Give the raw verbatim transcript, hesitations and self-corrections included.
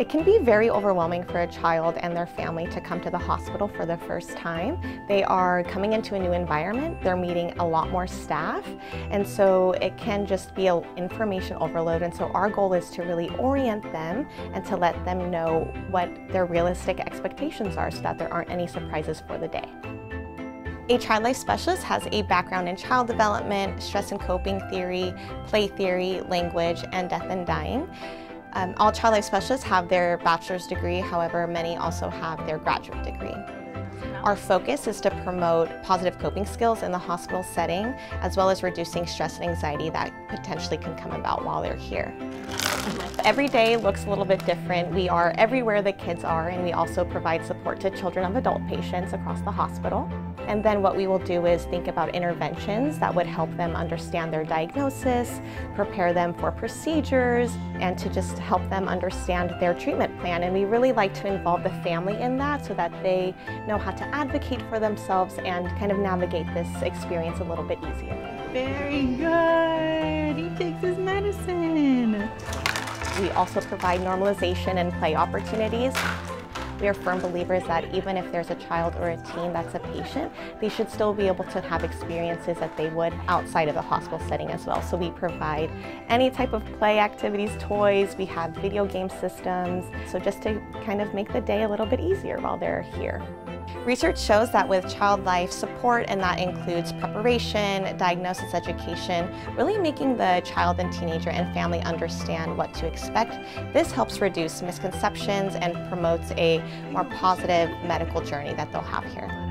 It can be very overwhelming for a child and their family to come to the hospital for the first time. They are coming into a new environment, they're meeting a lot more staff, and so it can just be an information overload. And so our goal is to really orient them and to let them know what their realistic expectations are so that there aren't any surprises for the day. A child life specialist has a background in child development, stress and coping theory, play theory, language, and death and dying. Um, all child life specialists have their bachelor's degree, however, many also have their graduate degree. Our focus is to promote positive coping skills in the hospital setting, as well as reducing stress and anxiety that potentially can come about while they're here. Every day looks a little bit different. We are everywhere the kids are, and we also provide support to children of adult patients across the hospital. And then what we will do is think about interventions that would help them understand their diagnosis, prepare them for procedures, and to just help them understand their treatment plan. And we really like to involve the family in that so that they know how to advocate for themselves and kind of navigate this experience a little bit easier. Very good. He takes his medicine. We also provide normalization and play opportunities. We are firm believers that even if there's a child or a teen that's a patient, they should still be able to have experiences that they would outside of the hospital setting as well. So we provide any type of play activities, toys, we have video game systems, so just to kind of make the day a little bit easier while they're here. Research shows that with child life support, and that includes preparation, diagnosis education, really making the child and teenager and family understand what to expect. This helps reduce misconceptions and promotes a more positive medical journey that they'll have here.